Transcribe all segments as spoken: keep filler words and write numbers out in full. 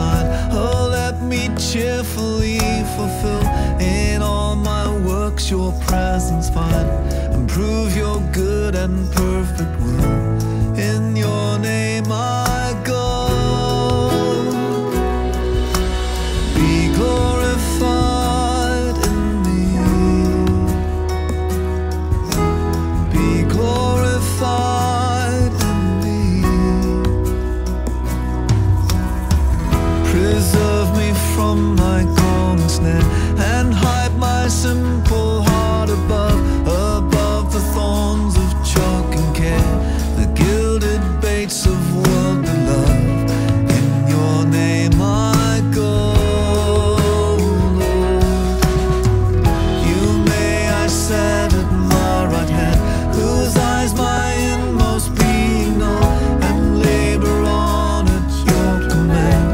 sign. Oh, let me cheerfully fulfill in all my works your presence find, and prove your good and perfect will. In your name I go. Be glorified in me. Be glorified. Preserve me from thy golden snare, and hide my simple heart above, above the thorns of chalk and care, the gilded baits of worldly love. In your name I go, Lord. You may I set at my right hand, whose eyes my inmost being know, and labor on at your command.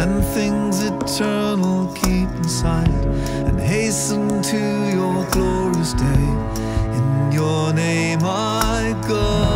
And things eternal keep inside, and hasten to your glorious day. In your name I go.